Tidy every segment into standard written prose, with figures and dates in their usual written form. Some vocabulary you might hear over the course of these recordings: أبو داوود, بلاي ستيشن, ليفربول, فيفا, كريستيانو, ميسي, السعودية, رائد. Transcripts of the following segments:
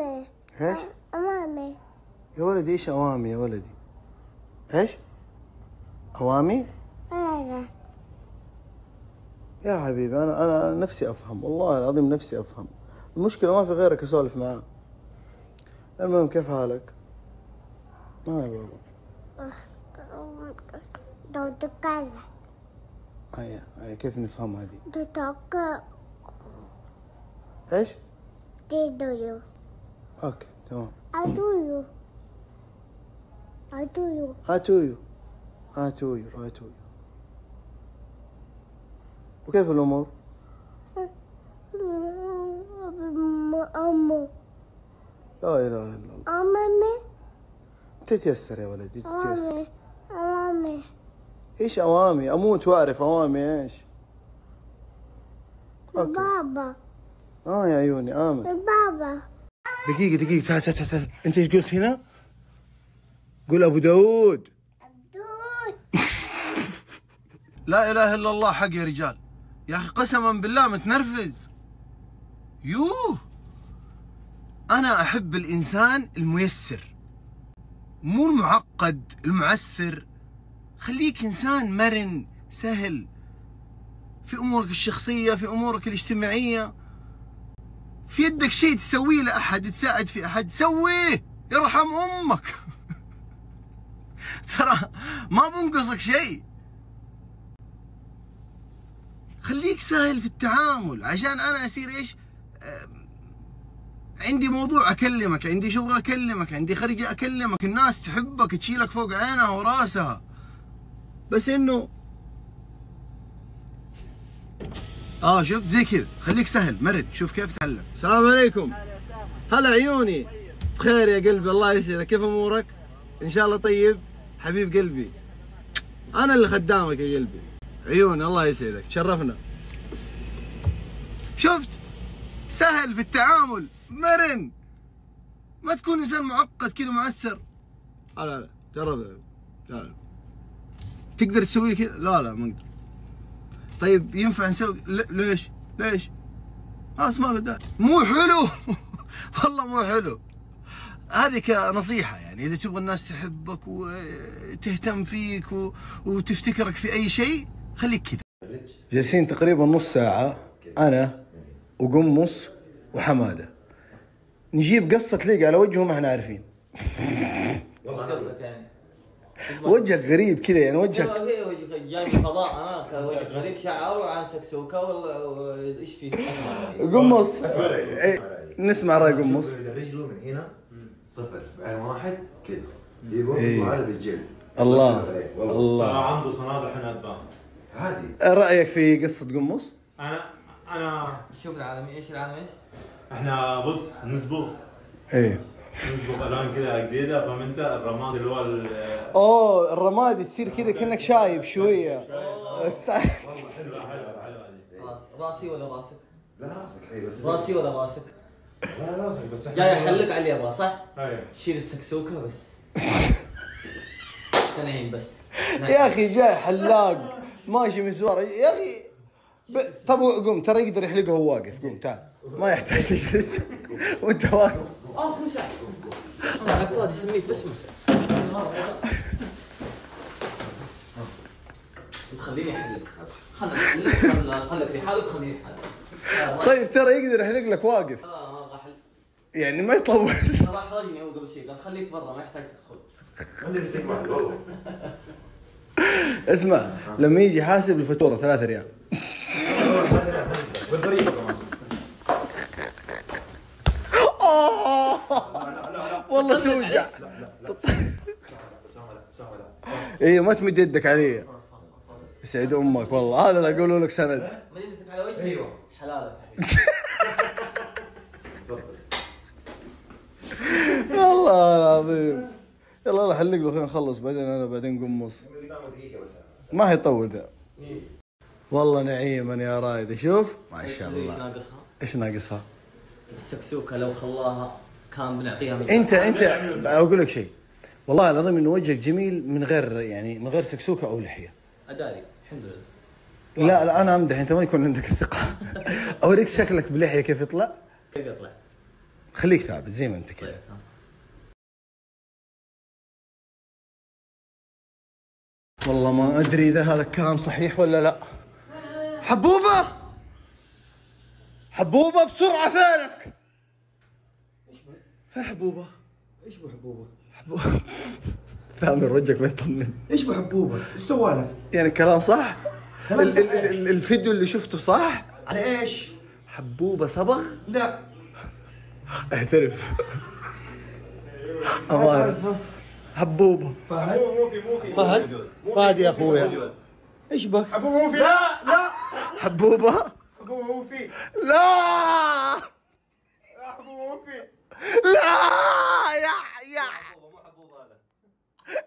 أوامر. ايش؟ أوامر يا ولدي. ايش أوامي يا ولدي؟ ايش؟ أوامي؟ لا يا حبيبي، أنا نفسي أفهم، والله العظيم نفسي أفهم، المشكلة ما في غيرك أسولف معاه. المهم كيف حالك؟ ما يبغى دو تكازا. أيه أيه، كيف نفهم هذه؟ دو تكازا. إيش؟ تدويو. أوكي تمام. أتويو. أتويو. أتويو. أتويو أتويو. وكيف الأمور؟ أمو. لا إله إلا الله. أمامي. تتيسر يا ولدي تتيسر. أوامي. إيش أوامي؟ أموت وأعرف أوامي إيش. أوكي. بابا. يا عيوني آمن. بابا. دقيقة دقيقة، تعال تعال تعال، أنت إيش قلت هنا؟ قول أبو داوود. لا إله إلا الله حق يا رجال، يا أخي قسما بالله متنرفز. يوه، أنا أحب الإنسان الميسر، مو المعقد المعسر. خليك إنسان مرن سهل في أمورك الشخصية، في أمورك الاجتماعية. في يدك شيء تسويه لأحد، تساعد في أحد، سويه يرحم أمك. ترى ما بنقصك شيء. خليك سهل في التعامل، عشان أنا أصير إيش؟ عندي موضوع أكلمك، عندي شغل أكلمك، عندي خريجة أكلمك، الناس تحبك تشيلك فوق عينها وراسها. بس إنه شفت زي كذا، خليك سهل مرن، شوف كيف تتعلم. السلام عليكم. هلا عيوني، بخير يا قلبي، الله يسعدك، كيف أمورك؟ إن شاء الله طيب حبيب قلبي، أنا اللي خدامك يا قلبي. عيوني الله يسعدك، تشرفنا. شفت؟ سهل في التعامل، مرن، ما تكون انسان معقد كذا معسر. لا جربنا، لا تقدر تسوي كذا؟ لا ما اقدر. طيب ينفع نسوي؟ ليش؟ خلاص ما له داعي، مو حلو. والله مو حلو. هذه كنصيحة يعني، إذا تبغى الناس تحبك وتهتم فيك وتفتكرك في أي شيء، خليك كذا. جالسين تقريبا نص ساعة أنا وقمص وحمادة، نجيب قصة تليق على وجهه ما احنا عارفين. والله قصدك يعني وجهك غريب كذا يعني، وجهك جاي فضاء. انا وجهك غريب، شعره عن سكسوكه ولا ايش فيه؟ قمص نسمع رأي قمص. رجله من هنا صفر بعين واحد كذا يقول هذا بالجلد. الله الله، عنده صنادع حنادبان. عادي. رأيك في قصة قمص؟ انا شوف العالمي، ايش العالمي؟ احنا بص نصبغ، ايه نصبغ الوان كذا جديده، فاهم انت الرماد اللي هو الرمادي، تصير كذا كانك شايب شويه. استعد. والله حلوه حلوه حلوه هذه. خلاص راسي ولا راسك؟ لا راسك. اي بس راسي ولا راسك؟ لا راسك بس. جاي احلق على اليابا صح؟ ايوه. شيل السكسوكه بس. تنعيم بس. يا اخي جاي حلاق ماشي مسوار يا اخي. طب قوم، ترى يقدر يحلقه وهو واقف، قوم تعال ما يحتاج يجلس وانت واقف. هو سعد عبادي سميت باسمه. خليني احلق، خلك في حالك، خليني احلق. طيب ترى يقدر يحلق لك واقف. ما ابغى احلق يعني، ما يطول. ترى احرجني هو قبل شيء، قال خليك برا ما يحتاج تدخل. خليك استقبال والله. اسمع، لما يجي حاسب الفاتوره 3 ريال. بالضريبه كمان. والله توجع. ايوه ما تمد يدك علي. يسعد امك والله، هذا اللي اقوله لك. سند. مد يدك على وجهي. ايوه حلالك حبيبي. والله العظيم. يلا يلا حلق له، خلينا نخلص بعدين انا بعدين قمص. ما حيطول ذا. والله نعيما يا رايد، شوف ما شاء الله. ايش ناقصها؟ ايش ناقصها؟ السكسوكه لو خلاها كان بنعطيها. انت اقول لك شيء، والله العظيم انه وجهك جميل من غير يعني من غير سكسوكه او لحيه. اداري الحمد لله. لا انا امدح، انت ما يكون عندك الثقه. اوريك شكلك بلحيه كيف يطلع؟ كيف يطلع؟ خليك ثابت زي ما انت كذا. والله ما ادري اذا هذا الكلام صحيح ولا لا. حبوبه حبوبه بسرعه فينك؟ فين حبوبه؟ ايش بحبوبه؟ حبوبه ثامن رجلك ما يطمن. ايش بحبوبه؟ ايش سوالك؟ يعني الكلام صح؟ الفيديو اللي شفته صح؟ على ايش؟ حبوبه صبغ؟ لا اعترف. امانه حبوبه. فهد فهد فهد يا اخويا ايش بك؟ حبوبه مو في. لا لا حبوبه حبوبه مو في. لا لا حبوبه مو في. لا يا حبوبه مو حبوبه هذا.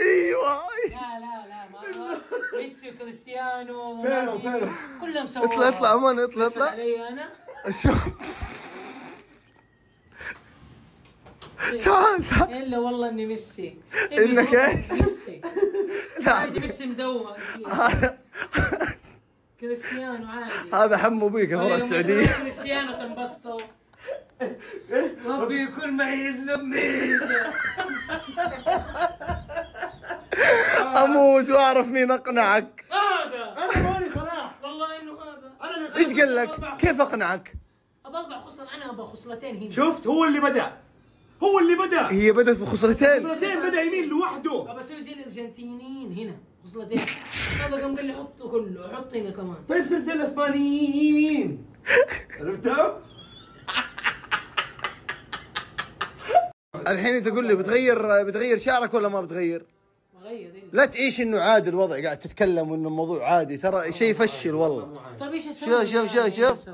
ايوه لا لا لا ما ميسي وكريستيانو كلهم سوا. اطلع اطلع امانه اطلع اطلع علي انا. شوف تعال تعال. الا والله اني ميسي. انك ايش؟ ميسي. لا عادي ميسي مدور كريستيانو عادي. هذا حمو بيك المرة السعودية. كريستيانو تنبسطوا. ربي يكون معي لامي. اموت واعرف مين اقنعك. هذا انا ماني صلاح. والله انه هذا. انا ايش قال لك؟ كيف اقنعك؟ ابى اطبع خصله. انا ابى خصلتين هنا. شفت هو اللي بدأ. هو اللي بدأ. هي بدأت بخصلتين. خصلتين بدأ يمين لوحده. ابى اسوي زي الارجنتينيين هنا خصلتين. هذا قام قال لي حطه كله حط هنا كمان. طيب صرت زي الاسبانيين. عرفتها؟ الحين تقول لي بتغير شعرك ولا ما بتغير؟ بغير. لا تعيش انه عادي الوضع قاعد تتكلم وانه الموضوع عادي ترى شيء يفشل والله. طيب ايش اسوي؟ شوف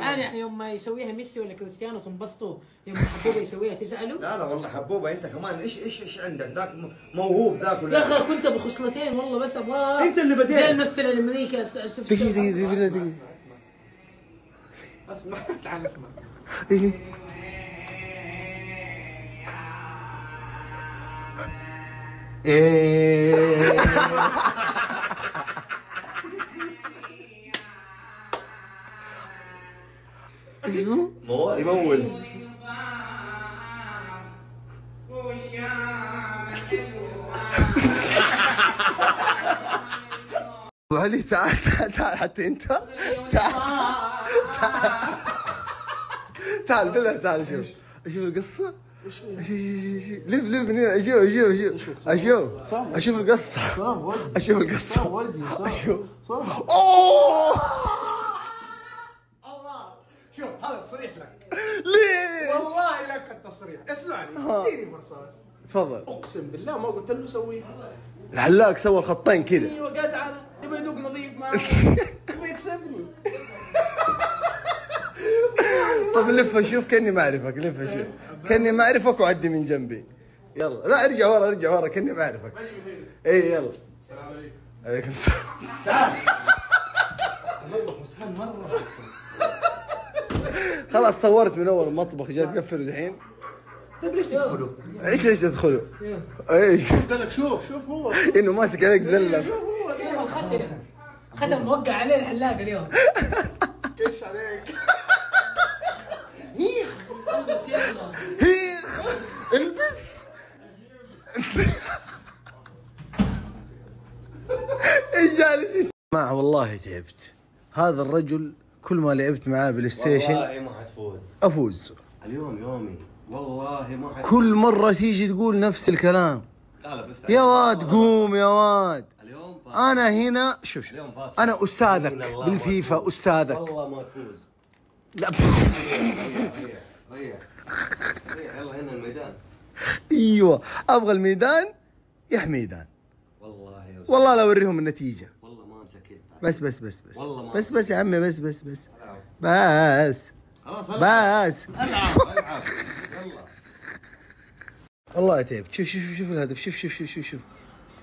يعني يوم ما يسويها ميسي ولا كريستيانو تنبسطوا، يوم حبوبه يسويها تزعلوا؟ لا لا والله حبوبه انت كمان ايش ايش ايش عندك؟ ذاك موهوب ذاك ولا يا اخي كنت بخصلتين والله بس ابغى انت اللي بديت زي الممثل الامريكي. دقيقة اسمع تعال اسمع. موال يمول. ابو علي تعال تعال تعال حتى انت تعال تعال بالله تعال. شوف شوف القصه. لف لف من هنا. اشوف القصه. اشوف القصه. اشوف اوه شوف هذا تصريح لك. ليش؟ والله لك التصريح. اسمعني اديني فرصه. تفضل. اقسم بالله ما قلت له سويها. الحلاق سوى الخطين كذا. ايوه قاعد على تبي يدوق نظيف ما تبي يكسبني. طيب لف اشوف كاني ما اعرفك. لف اشوف كاني ما اعرفك وعدي من جنبي. يلا لا ارجع ورا ارجع ورا كاني ما اعرفك. اي يلا. السلام عليكم. عليكم السلام. تعال. المطبخ مسخن مره. خلاص صورت من اول المطبخ جاي تقفله الحين. طيب ليش تدخلوا؟ ايش تدخلوا؟ ايش؟ قال لك شوف هو انه ماسك عليك زله. شوف هو كيف الختم موقع عليه الحلاق اليوم. كش عليك. هيخ البس يلا. هيخ البس. ايش جالس يا جماعه؟ والله تعبت. هذا الرجل كل ما لعبت معاه بلاي ستيشن والله ما حتفوز. افوز اليوم يومي والله ما حتفوز. كل مره تيجي تقول نفس الكلام. لا بس يا واد قوم يا واد. اليوم فاصل. انا هنا شوف انا استاذك بالفيفا استاذك. والله ما تفوز. لا ريح يلا هنا الميدان. ايوه ابغى الميدان يا حميدان. والله يا أستاذ. والله لا اوريهم النتيجه. بس يا عمي بس خلاص بس العب يلا. والله تعبت. شوف الهدف. شوف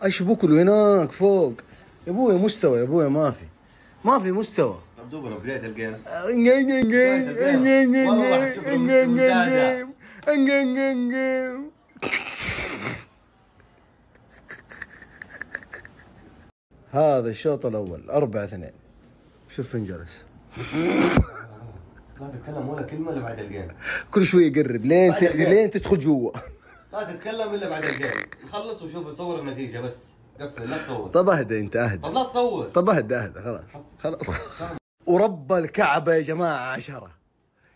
ايش بكله هناك فوق يا ابوي. مستوى يا ابوي ما في مستوى. طب دوبنا بداية الجيم. والله حتشوف المنتدى. هذا الشوط الأول 4-2. شوف فين جلس. لا تتكلم ولا كلمه الا بعد الجيم. كل شويه يقرب لين تدخل جوا. لا تتكلم الا بعد الجيم، خلص وشوف صور النتيجه بس، قفل لا تصور. طب اهدى انت اهدى. طب لا تصور. طب اهدى خلاص خلاص. ورب الكعبه يا جماعه 10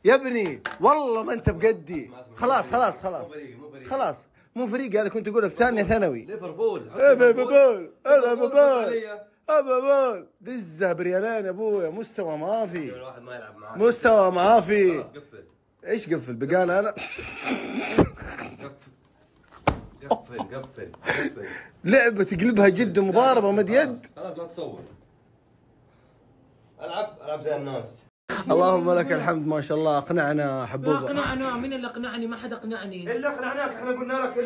يا ابني، والله ما انت بجدي. خلاص خلاص خلاص خلاص مو فريق، هذا كنت اقوله في ثانيه ثانوي. ليفربول ليفربول ليفربول ابا دزها بريالين يا ابويا، مستوى ما في. الواحد ما يلعب معاك مستوى ما في. خلاص قفل. ايش قفل؟ بقال انا قفل قفل قفل. لعبه تقلبها جد ومضاربه مد يد. خلاص لا تصور. العب زي الناس. اللهم لك الحمد ما شاء الله اقنعنا حبوبه. اقنعنا من اللي اقنعني؟ ما حد اقنعني الا اقنعناك، احنا قلنا لك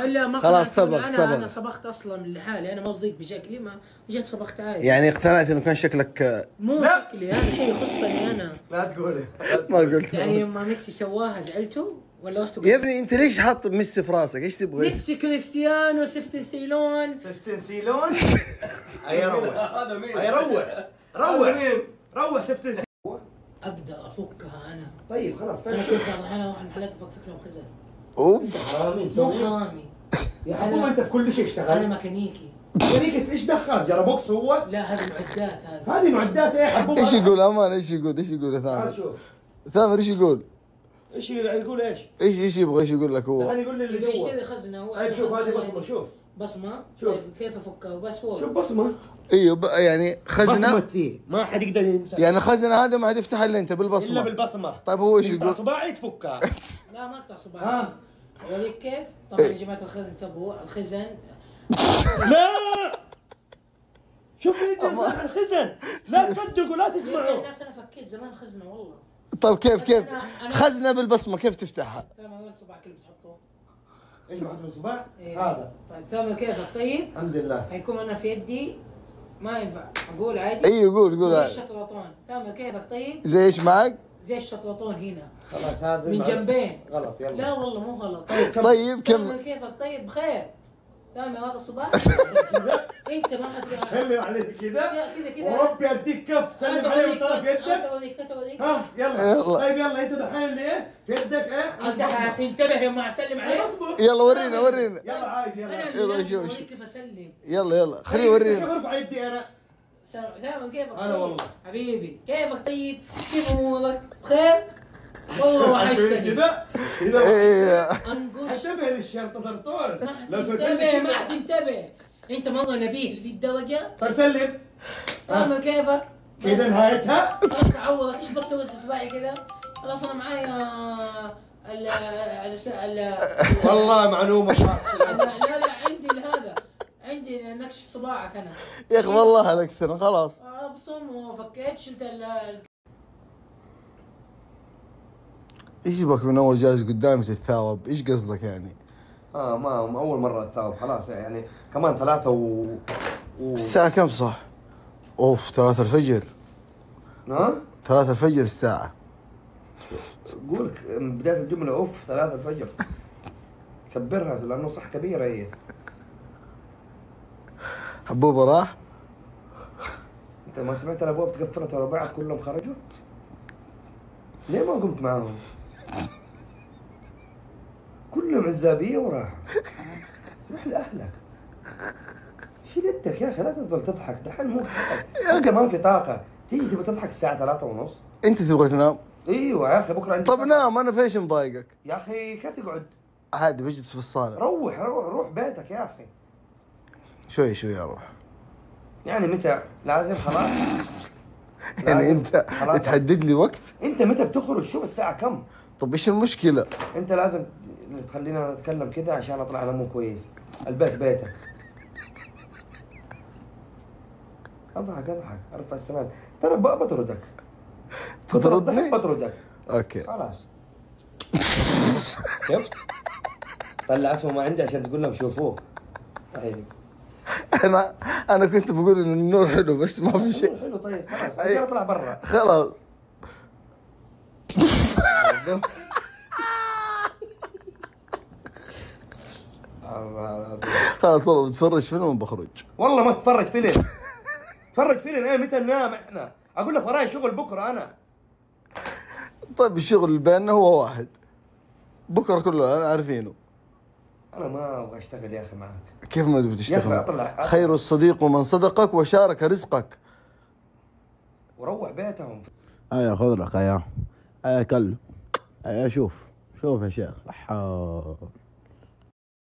الا ما خلاص صبغ صبغ. انا صبغت اصلا لحالي، انا ما ضيق بشكلي، ما جيت صبغت عادي. يعني اقتنعت انه كان شكلك مو شكلي، هذا شيء يخصني انا. لا تقولي ما قلت. يعني ما ميسي سواها زعلته ولا رحت؟ يا ابني انت ليش حاط ميسي في راسك؟ ايش تبغى؟ ميسي كريستيانو سفتن سيلون. سفتن سيلون اي روح، هذا مين؟ اي روح روح روح سفتن سيلون. اقدر افكها انا. طيب خلاص فكها انا واحد حلات افكفك لهم خزن. اوف حرامي مسوي حرامي يا حبوب، انت في كل شيء اشتغل. انا ميكانيكي. ميكانيكي ايش دخل؟ جرابوكس هو؟ لا هذه معدات، هذه معدات ايه حبوب. ايش يقول امان؟ ايش يقول يا ثامر؟ ثامر ايش يقول؟ ايش يبغى؟ ايش يقول لك هو؟ خليني يقول لي اللي جوا يشتري خزنه هو. طيب شوف هذه بصمه، شوف بصمه، شوف كيف افكها بس هو. شوف بصمه ايوه، يعني خزنه بصمتي ما حد يقدر يمسك، يعني خزنه هذا ما حد يفتحها الا انت بالبصمه، الا بالبصمه. طيب هو ايش يقول؟ صباعي تفكها. لا ما اقطع صباعي. ها اوريك كيف. طبعا يا جماعه الخزن تبوا الخزن. لا شوف الخزن، لا تصدقوا لا تسمعوا الناس. انا فكيت زمان خزنه والله. طيب كيف خزنه بالبصمه كيف تفتحها؟ ثامر وين صباعك اللي بتحطوه؟ ايش واحد من صباع؟ هذا. طيب ثامر كيفك؟ طيب الحمد لله. حيكون انا في يدي ما ينفع اقول عادي. ايوه قول عادي. زي الشطرطون. ثامر كيفك؟ طيب زي ايش معك؟ زي الشطرطون هنا. خلاص هذا من جنبين. غلط يلا. لا والله مو غلط. طيب كم؟ ثامر كيفك؟ طيب بخير. ثامر هذا الصباع. انت ما حد سلم عليك كذا وربي اديك كف. سلم عليه طرف يدك. ها يلا. طيب يلا انت دحين ليه؟ في يدك ايه؟ انت حتنتبه يوم ما اسلم عليك. يلا ورينا يلا عادي. يلا شوف كيف اسلم. يلا خليه يورينا كيف ارفع يدي انا. ثامر كيفك؟ انا والله حبيبي كيفك؟ طيب كيف امورك؟ بخير؟ والله وحشتني كذا انقش. انتبه للشرطه طرطور. ما حد ينتبه. انت مره نبيل للدرجه. طيب سلم. ثامر كيفك؟ اذا نهايتها خلاص اعوضك. ايش بك سويت بصباعي كذا؟ خلاص انا معايا والله معلومه. لا عندي هذا، عندي نكش صباعك انا يا اخي والله. هذا كسر خلاص ابصم وفكيت شلت ايش بك من اول جالس قدامي تتثاوب؟ ايش قصدك يعني؟ ما اول مره اتثاوب خلاص يعني. كمان 3 الساعه كم صح؟ اوف 3 الفجر. ها؟ 3 الفجر الساعه. قول من بدايه الجمله اوف 3 الفجر. كبرها لانه صح كبيره هي. حبوبه راح؟ انت ما سمعت الابواب تقفلت ورا بعض كلهم خرجوا؟ ليه ما قمت معاهم؟ كلهم عزابيه وراح. روح لاهلك. شيل يدك يا اخي، لا تفضل تضحك دحين مو انت ما في طاقه، تيجي تبغى تضحك الساعه 3:30 انت تبغى تنام. ايوه يا اخي بكره عندي. طب نام، انا في ايش مضايقك؟ يا اخي كيف تقعد؟ عادي بجلس في الصاله. روح بيتك يا اخي. شوي اروح. يعني متى لازم خلاص؟ يعني انت تحدد لي وقت؟ انت متى بتخرج؟ شوف الساعة كم؟ طب ايش المشكلة؟ انت لازم تخلينا نتكلم كده عشان اطلع انا مو كويس. البس بيتك. اضحك ارفع السلام، ترى بطردك. تطردني؟ بطردك. اوكي خلاص. شفت؟ طلع اسمه ما عندي عشان تقول لهم شوفوه. طيب انا كنت بقول ان النور حلو بس ما في شيء. النور حلو طيب خلاص انا اطلع برا خلاص. خلاص والله بتفرج فيلم وبخرج. والله ما تتفرج فيلم. تفرج فيلم ايه؟ متى ننام احنا؟ اقول لك وراي شغل بكره انا. طيب الشغل بيننا هو واحد، بكره كله انا عارفينه. انا ما ابغى اشتغل يا اخي معك. كيف ما تبغى تشتغل؟ يا اخي اطلع. خير الصديق ومن صدقك وشارك رزقك. وروح بيتهم. ايوه خذ لك اياه. ايوه كلم. ايوه شوف شوف يا شيخ.